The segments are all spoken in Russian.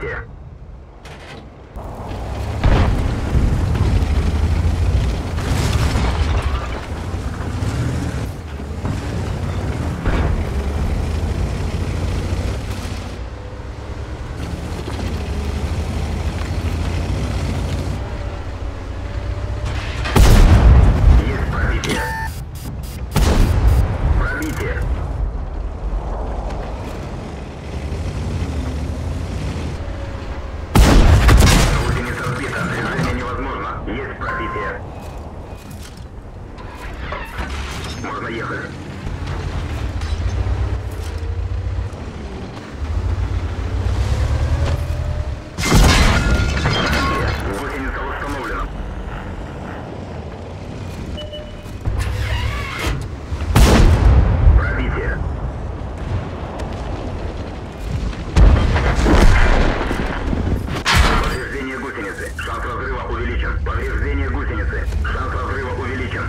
впереди. Повреждение гусеницы. Шанс разрыва увеличен.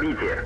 理解。